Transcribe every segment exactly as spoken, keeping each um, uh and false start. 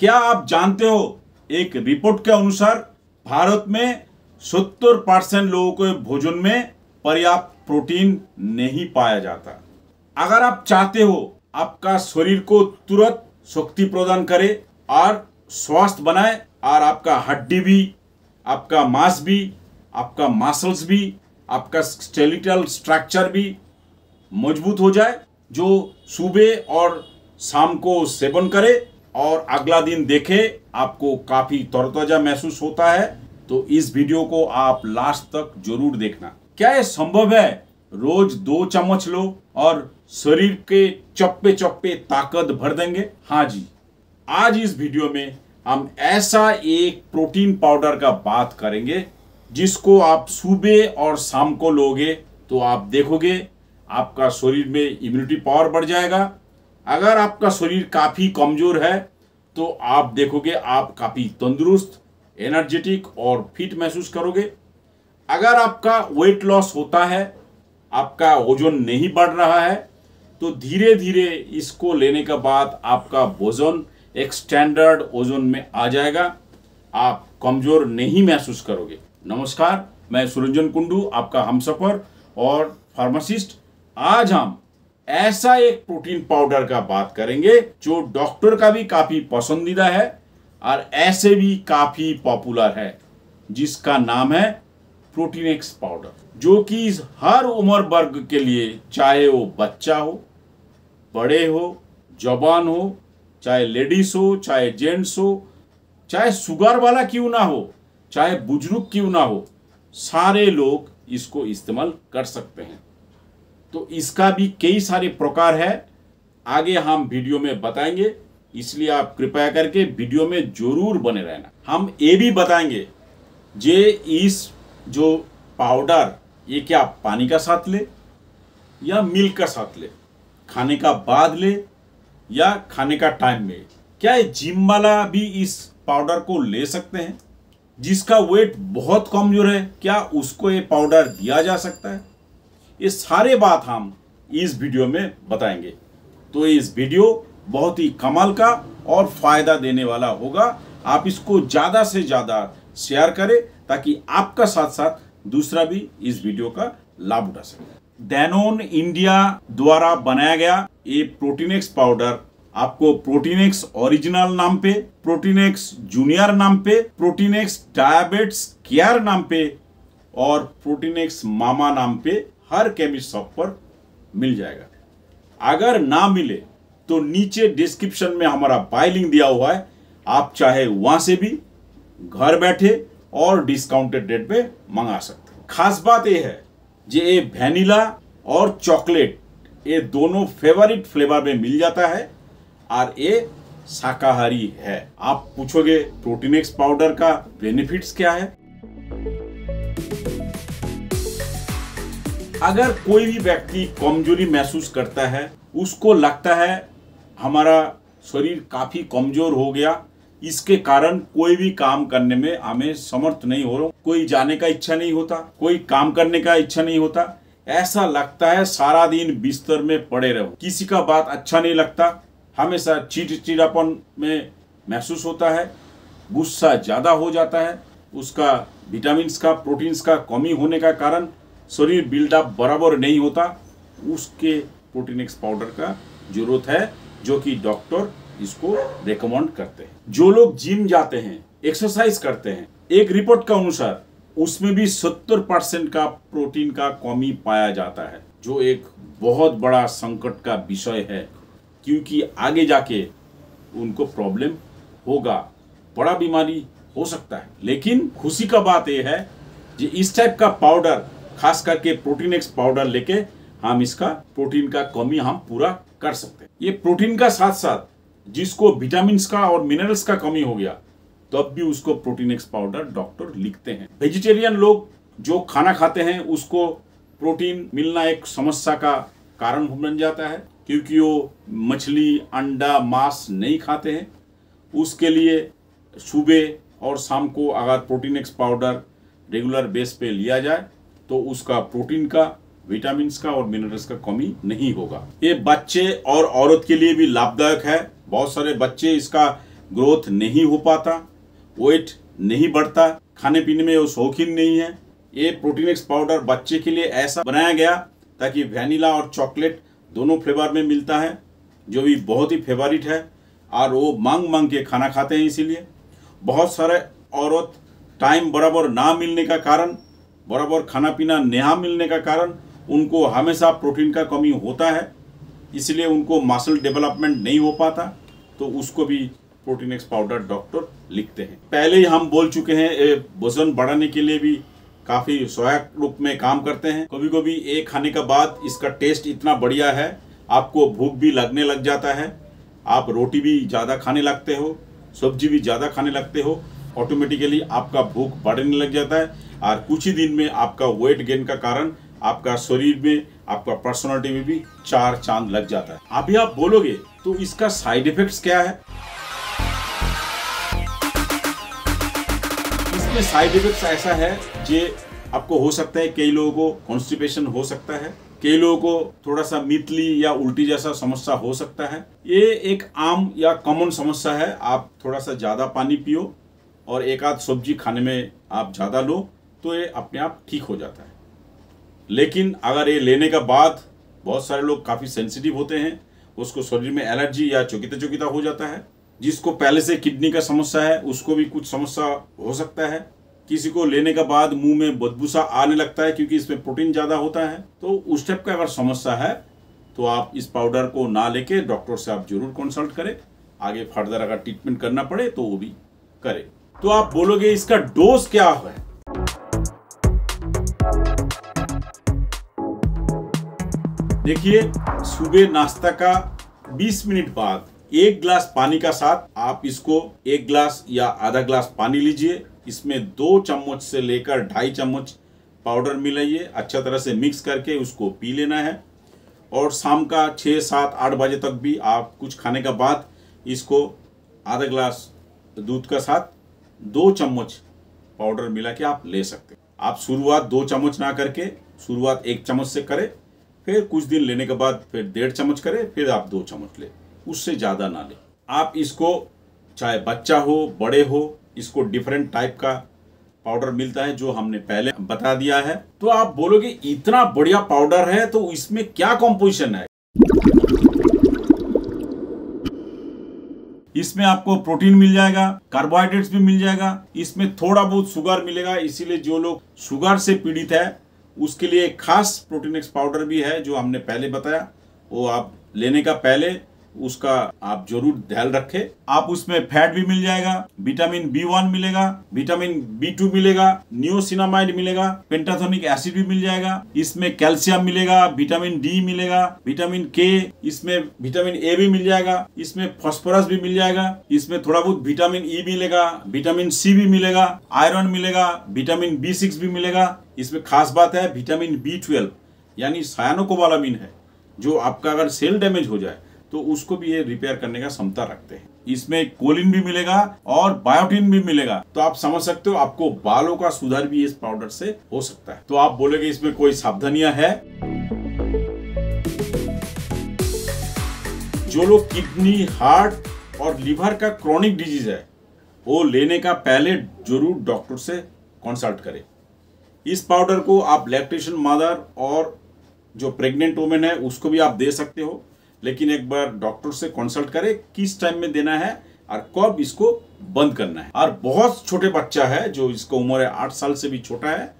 क्या आप जानते हो एक रिपोर्ट के अनुसार भारत में सत्तर परसेंट लोगों के भोजन में पर्याप्त प्रोटीन नहीं पाया जाता। अगर आप चाहते हो आपका शरीर को तुरंत शक्ति प्रदान करे और स्वास्थ्य बनाए और आपका हड्डी भी, आपका मांस भी, आपका मसल्स भी, आपका स्केलेटल स्ट्रक्चर भी मजबूत हो जाए, जो सुबह और शाम को सेवन करे और अगला दिन देखे आपको काफी तरोताजा महसूस होता है, तो इस वीडियो को आप लास्ट तक जरूर देखना। क्या यह संभव है? रोज दो चम्मच लो और शरीर के चप्पे चप्पे ताकत भर देंगे। हाँ जी, आज इस वीडियो में हम ऐसा एक प्रोटीन पाउडर का बात करेंगे जिसको आप सुबह और शाम को लोगे तो आप देखोगे आपका शरीर में इम्यूनिटी पावर बढ़ जाएगा। अगर आपका शरीर काफ़ी कमज़ोर है तो आप देखोगे आप काफ़ी तंदुरुस्त, एनर्जेटिक और फिट महसूस करोगे। अगर आपका वेट लॉस होता है, आपका वजन नहीं बढ़ रहा है, तो धीरे धीरे इसको लेने के बाद आपका वजन एक स्टैंडर्ड वजन में आ जाएगा, आप कमज़ोर नहीं महसूस करोगे। नमस्कार, मैं सुरंजन कुंडू, आपका हमसफर और फार्मासिस्ट। आज हम ऐसा एक प्रोटीन पाउडर का बात करेंगे जो डॉक्टर का भी काफ़ी पसंदीदा है और ऐसे भी काफ़ी पॉपुलर है, जिसका नाम है प्रोटीनेक्स पाउडर, जो कि हर उम्र वर्ग के लिए, चाहे वो बच्चा हो, बड़े हो, जवान हो, चाहे लेडीज हो, चाहे जेंट्स हो, चाहे शुगर वाला क्यों ना हो, चाहे बुजुर्ग क्यों ना हो, सारे लोग इसको इस्तेमाल कर सकते हैं। तो इसका भी कई सारे प्रकार है, आगे हम वीडियो में बताएंगे, इसलिए आप कृपया करके वीडियो में जरूर बने रहना। हम ये भी बताएंगे जे इस जो पाउडर ये क्या पानी का साथ ले या मिल्क का साथ ले, खाने का बाद ले या खाने का टाइम में, क्या जिम वाला भी इस पाउडर को ले सकते हैं? जिसका वेट बहुत कमजोर है, क्या उसको ये पाउडर दिया जा सकता है? ये सारे बात हम इस वीडियो में बताएंगे। तो इस वीडियो बहुत ही कमाल का और फायदा देने वाला होगा। आप इसको ज़्यादा से ज़्यादा शेयर करें ताकि आपका साथ साथ दूसरा भी इस वीडियो का लाभ उठा सके। डैनोन इंडिया द्वारा बनाया गया ये प्रोटीनेक्स पाउडर आपको प्रोटीनेक्स ओरिजिनल नाम पे, प्रोटीनेक्स जूनियर नाम पे, प्रोटीनेक्स डायबिट्स केयर नाम पे और प्रोटीनेक्स मामा नाम पे हर केमिस्ट शॉप पर मिल जाएगा। अगर ना मिले तो नीचे डिस्क्रिप्शन में हमारा बाय लिंक दिया हुआ है, आप चाहे वहां से भी घर बैठे और डिस्काउंटेड रेट पे मंगा सकते हैं। खास बात यह है जे ये वैनिला और चॉकलेट ये दोनों फेवरेट फ्लेवर में मिल जाता है और ये शाकाहारी है। आप पूछोगे प्रोटीनेक्स पाउडर का बेनिफिट्स क्या है? अगर कोई भी व्यक्ति कमजोरी महसूस करता है, उसको लगता है हमारा शरीर काफी कमजोर हो गया, इसके कारण कोई भी काम करने में हमें समर्थ नहीं हो रहा, कोई जाने का इच्छा नहीं होता, कोई काम करने का इच्छा नहीं होता, ऐसा लगता है सारा दिन बिस्तर में पड़े रहो, किसी का बात अच्छा नहीं लगता, हमेशा चिड़चिड़ापन में महसूस होता है, गुस्सा ज़्यादा हो जाता है, उसका विटामिन्स का, प्रोटीन्स का कमी होने का कारण शरीर बिल्डअप बराबर नहीं होता, उसके प्रोटीनेक्स पाउडर का जरूरत है, जो कि डॉक्टर इसको रेकमेंड करते हैं। जो लोग जिम जाते हैं, एक्सरसाइज करते हैं, एक रिपोर्ट का अनुसार उसमें भी सत्तर परसेंट का प्रोटीन का कमी पाया जाता है, जो एक बहुत बड़ा संकट का विषय है, क्योंकि आगे जाके उनको प्रॉब्लम होगा, बड़ा बीमारी हो सकता है। लेकिन खुशी का बात यह है कि इस टाइप का पाउडर, खास करके प्रोटीनेक्स पाउडर लेके हम इसका प्रोटीन का कमी हम पूरा कर सकते हैं। ये प्रोटीन का साथ साथ जिसको विटामिन्स का और मिनरल्स का कमी हो गया, तब भी उसको प्रोटीनेक्स पाउडर डॉक्टर लिखते हैं। वेजिटेरियन लोग जो खाना खाते हैं उसको प्रोटीन मिलना एक समस्या का कारण बन जाता है, क्योंकि वो मछली, अंडा, मांस नहीं खाते हैं। उसके लिए सुबह और शाम को अगर प्रोटीनेक्स पाउडर रेगुलर बेस पे लिया जाए तो उसका प्रोटीन का, विटामिन्स का और मिनरल्स का कमी नहीं होगा। ये बच्चे और औरत के लिए भी लाभदायक है। बहुत सारे बच्चे इसका ग्रोथ नहीं हो पाता, वेट नहीं बढ़ता, खाने पीने में वो शौकीन नहीं है। ये प्रोटीनेक्स पाउडर बच्चे के लिए ऐसा बनाया गया ताकि वैनिला और चॉकलेट दोनों फ्लेवर में मिलता है, जो भी बहुत ही फेवरेट है और वो मांग मांग के खाना खाते हैं। इसीलिए बहुत सारे औरत टाइम बराबर ना मिलने का कारण, बराबर खाना पीना नहा मिलने का कारण उनको हमेशा प्रोटीन का कमी होता है, इसलिए उनको मसल डेवलपमेंट नहीं हो पाता। तो उसको भी प्रोटीनेक्स पाउडर डॉक्टर लिखते हैं। पहले ही हम बोल चुके हैं वजन बढ़ाने के लिए भी काफ़ी सहायक रूप में काम करते हैं। कभी कभी ये खाने के बाद इसका टेस्ट इतना बढ़िया है, आपको भूख भी लगने लग जाता है, आप रोटी भी ज़्यादा खाने लगते हो, सब्जी भी ज़्यादा खाने लगते हो, ऑटोमेटिकली आपका भूख बढ़ने लग जाता है और कुछ ही दिन में आपका वेट गेन का कारण आपका शरीर में, आपका पर्सनालिटी में भी चार चांद लग जाता है। अभी आप बोलोगे तो इसका साइड इफेक्ट्स क्या है? इसमें साइड इफेक्ट्स ऐसा है जो आपको हो सकता है, कई लोगों को कॉन्स्टिपेशन हो सकता है, कई लोगों को थोड़ा सा मितली या उल्टी जैसा समस्या हो सकता है। ये एक आम या कॉमन समस्या है। आप थोड़ा सा ज़्यादा पानी पियो और एक आध सब्जी खाने में आप ज़्यादा लो तो ये अपने आप ठीक हो जाता है। लेकिन अगर ये लेने के बाद बहुत सारे लोग काफ़ी सेंसिटिव होते हैं, उसको शरीर में एलर्जी या चौकीता चौकीता हो जाता है। जिसको पहले से किडनी का समस्या है उसको भी कुछ समस्या हो सकता है। किसी को लेने के बाद मुंह में बदबूसा आने लगता है क्योंकि इसमें प्रोटीन ज़्यादा होता है। तो उस टाइप का अगर समस्या है तो आप इस पाउडर को ना लेके डॉक्टर से आप जरूर कंसल्ट करें। आगे फर्दर अगर ट्रीटमेंट करना पड़े तो वो भी करें। तो आप बोलोगे इसका डोज क्या है? देखिए, सुबह नाश्ता का बीस मिनट बाद एक ग्लास पानी का साथ आप इसको एक ग्लास या आधा ग्लास पानी लीजिए। इसमें दो चम्मच से लेकर ढाई चम्मच पाउडर मिलाइए, अच्छा तरह से मिक्स करके उसको पी लेना है। और शाम का छः सात आठ बजे तक भी आप कुछ खाने के बाद इसको आधा ग्लास दूध का साथ दो चम्मच पाउडर मिला के आप ले सकते हैं। आप शुरुआत दो चम्मच ना करके शुरुआत एक चम्मच से करें, फिर कुछ दिन लेने के बाद फिर डेढ़ चम्मच करें, फिर आप दो चम्मच लें, उससे ज़्यादा ना लें। आप इसको चाहे बच्चा हो बड़े हो, इसको डिफरेंट टाइप का पाउडर मिलता है जो हमने पहले बता दिया है। तो आप बोलोगे इतना बढ़िया पाउडर है तो इसमें क्या कॉम्पोजिशन है? इसमें आपको प्रोटीन मिल जाएगा, कार्बोहाइड्रेट्स भी मिल जाएगा, इसमें थोड़ा बहुत शुगर मिलेगा। इसीलिए जो लोग शुगर से पीड़ित है उसके लिए एक खास प्रोटीनेक्स पाउडर भी है जो हमने पहले बताया। वो आप लेने का पहले उसका आप जरूर ध्यान रखें। आप उसमें फैट भी मिल जाएगा, विटामिन बी वन मिलेगा, विटामिन बी टू मिलेगा, नियोसिनामाइड मिलेगा, पेंटाथोनिक एसिड भी मिल जाएगा, इसमें कैल्शियम मिलेगा, विटामिन डी मिलेगा, विटामिन के, इसमें विटामिन ए भी मिल जाएगा, इसमें फॉस्फोरस भी मिल जाएगा, इसमें थोड़ा बहुत विटामिन ई मिलेगा, विटामिन सी भी मिलेगा, आयरन मिलेगा, विटामिन बी सिक्स भी मिलेगा। इसमें खास बात है विटामिन बी ट्वेल्व यानी सायानोकोबालामिन है, जो आपका अगर सेल डैमेज हो जाए तो उसको भी ये रिपेयर करने का क्षमता रखते हैं। इसमें कोलिन भी मिलेगा और बायोटिन भी मिलेगा। तो आप समझ सकते हो आपको बालों का सुधार भी इस पाउडर से हो सकता है। तो आप बोलेंगे इसमें कोई सावधानियां है? जो लोग किडनी, हार्ट और लिवर का क्रॉनिक डिजीज है वो लेने का पहले जरूर डॉक्टर से कंसल्ट करें। इस पाउडर को आप लैक्टेशन मदर और जो प्रेग्नेंट वुमेन है उसको भी आप दे सकते हो, लेकिन एक बार डॉक्टर से कंसल्ट करें किस टाइम में देना है और कब इसको बंद करना है। और बहुत छोटे बच्चा है जो इसको उम्र है आठ साल से भी छोटा है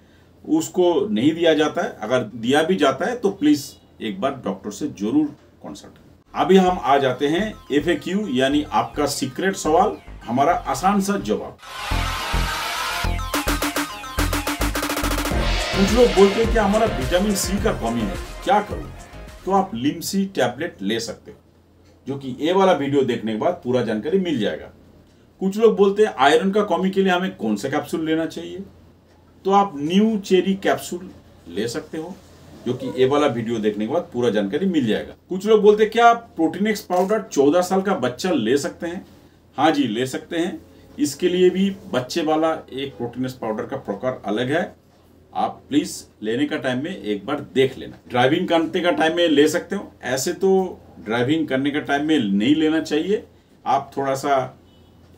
उसको नहीं दिया जाता है। अगर दिया भी जाता है तो प्लीज़ एक बार डॉक्टर से जरूर कंसल्ट करें। अभी हम आ जाते हैं एफ ए क्यू यानी आपका सीक्रेट सवाल, हमारा आसान सा जवाब। कुछ लोग बोलते हैं कि हमारा विटामिन सी का कमी है, क्या करूँ? तो आप लिमसी टैबलेट ले सकते हो, जो कि ए वाला वीडियो देखने के बाद पूरा जानकारी मिल जाएगा। कुछ लोग बोलते हैं आयरन का कमी के लिए हमें कौन सा कैप्सूल लेना चाहिए, तो आप न्यू चेरी कैप्सूल ले सकते हो, जो कि ए वाला वीडियो देखने के बाद पूरा जानकारी मिल जाएगा। कुछ लोग बोलते हैं क्या आप प्रोटीनेक्स पाउडर चौदह साल का बच्चा ले सकते हैं? हाँ जी, ले सकते हैं। इसके लिए भी बच्चे वाला एक प्रोटीनेक्स पाउडर का प्रकार अलग है। आप प्लीज़ लेने का टाइम में एक बार देख लेना। ड्राइविंग करने का टाइम में ले सकते हो, ऐसे तो ड्राइविंग करने का टाइम में नहीं लेना चाहिए। आप थोड़ा सा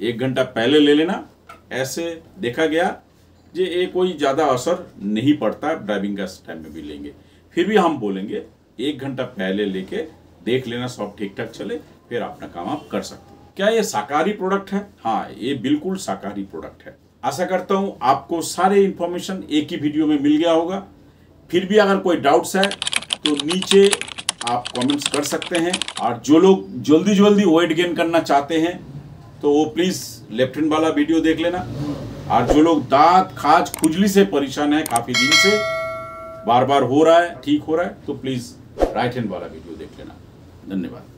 एक घंटा पहले ले लेना। ऐसे देखा गया जे ये कोई ज़्यादा असर नहीं पड़ता, ड्राइविंग का टाइम में भी लेंगे। फिर भी हम बोलेंगे एक घंटा पहले लेके देख लेना, सब ठीक ठाक चले, फिर अपना काम आप कर सकते हो। क्या ये शाकाहारी प्रोडक्ट है? हाँ, ये बिल्कुल शाकाहारी प्रोडक्ट है। आशा करता हूँ आपको सारे इन्फॉर्मेशन एक ही वीडियो में मिल गया होगा। फिर भी अगर कोई डाउट्स है तो नीचे आप कमेंट्स कर सकते हैं। और जो लोग जल्दी जल्दी वेट गेन करना चाहते हैं तो वो प्लीज़ लेफ्ट हैंड वाला वीडियो देख लेना। और जो लोग दांत खाज खुजली से परेशान है, काफ़ी दिन से बार बार हो रहा है, ठीक हो रहा है, तो प्लीज़ राइट हैंड वाला वीडियो देख लेना। धन्यवाद।